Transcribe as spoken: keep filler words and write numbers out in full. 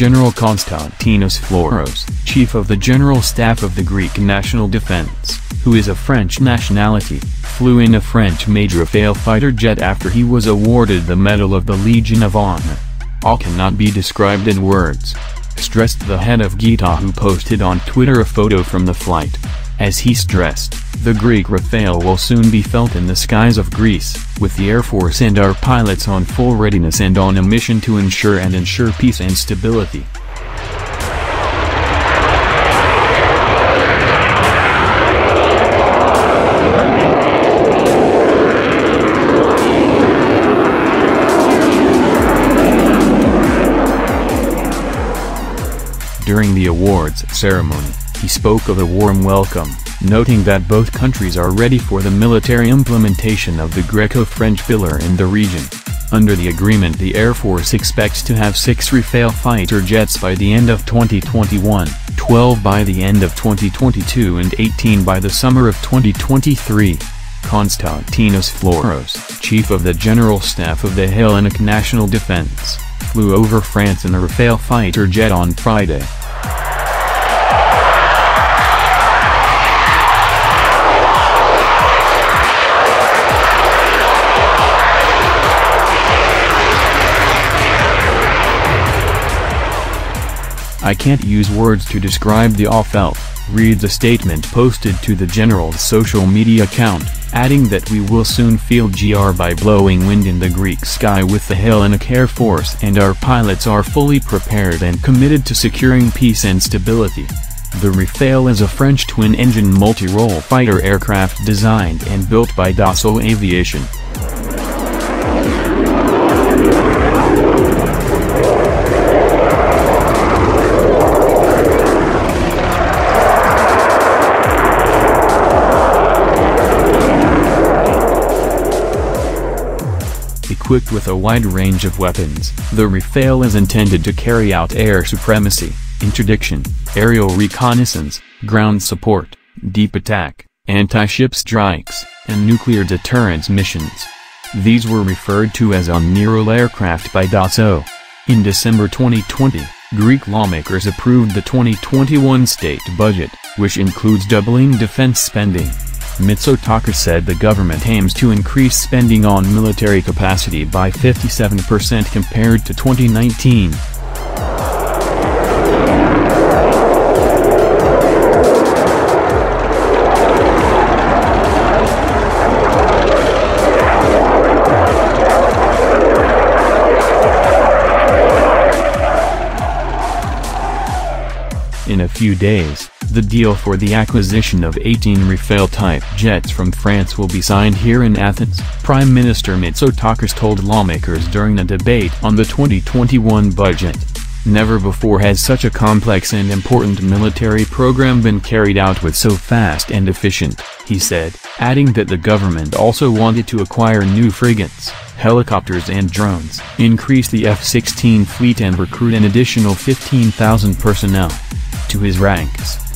General Konstantinos Floros, Chief of the General Staff of the Greek National Defense, who is of French nationality, flew in a French-made Rafale fighter jet after he was awarded the Medal of the Legion of Honor. All cannot be described in words, stressed the head of Gita, who posted on Twitter a photo from the flight. As he stressed, the Greek Rafale will soon be felt in the skies of Greece, with the Air Force and our pilots on full readiness and on a mission to ensure and ensure peace and stability. During the awards ceremony, he spoke of a warm welcome, noting that both countries are ready for the military implementation of the Greco-French pillar in the region. Under the agreement, the Air Force expects to have six Rafale fighter jets by the end of twenty twenty-one, twelve by the end of twenty twenty-two and eighteen by the summer of twenty twenty-three. Konstantinos Floros, Chief of the General Staff of the Hellenic National Defense, flew over France in a Rafale fighter jet on Friday. "I can't use words to describe the awe felt," reads a statement posted to the General's social media account, adding that we will soon feel G R by blowing wind in the Greek sky with the Hellenic Air Force, and our pilots are fully prepared and committed to securing peace and stability. The Rafale is a French twin-engine multi-role fighter aircraft designed and built by Dassault Aviation. Equipped with a wide range of weapons, the Rafale is intended to carry out air supremacy, interdiction, aerial reconnaissance, ground support, deep attack, anti-ship strikes, and nuclear deterrence missions. These were referred to as omniroll aircraft by Dassault. In December twenty twenty, Greek lawmakers approved the twenty twenty-one state budget, which includes doubling defense spending. Mitsotakis said the government aims to increase spending on military capacity by fifty-seven percent compared to twenty nineteen. In a few days, the deal for the acquisition of eighteen Rafale-type jets from France will be signed here in Athens, Prime Minister Mitsotakis told lawmakers during a debate on the twenty twenty-one budget. Never before has such a complex and important military program been carried out with so fast and efficient, he said, adding that the government also wanted to acquire new frigates, helicopters and drones, increase the F sixteen fleet and recruit an additional fifteen thousand personnel to his ranks.